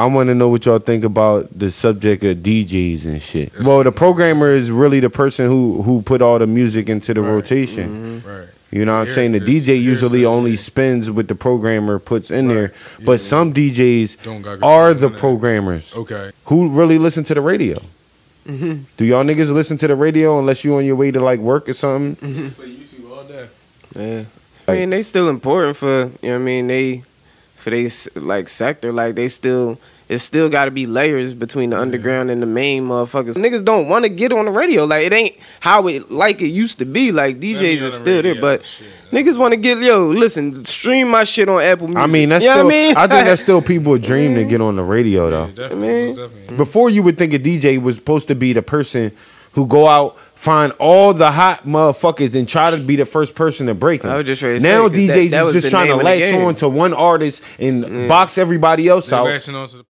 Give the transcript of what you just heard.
I want to know what y'all think about the subject of DJs and shit. Well, the programmer is really the person who put all the music into the rotation. Mm-hmm. Right. You know what I'm saying? The DJ usually only spins what the programmer puts in there. But some DJs are the programmers. Okay. Who really listen to the radio? Mm-hmm. Do y'all niggas listen to the radio unless you on your way to like work or something? Mm-hmm. Play YouTube all day. Yeah. I mean, they still important for, you know what I mean, they... for they like sector, like they still, it's still got to be layers between the underground and the main motherfuckers. Niggas don't want to get on the radio, like it ain't how it like it used to be. Like DJs are still there, but shit, niggas want to get listen, stream my shit on Apple Music. I mean, that's still, I mean? I think that's still people's dream to get on the radio though. Yeah, I mean, before you would think a DJ was supposed to be the person who go out, find all the hot motherfuckers and try to be the first person to break them. I was just ready to now say, DJs that is just trying to latch on to one artist and box everybody else out.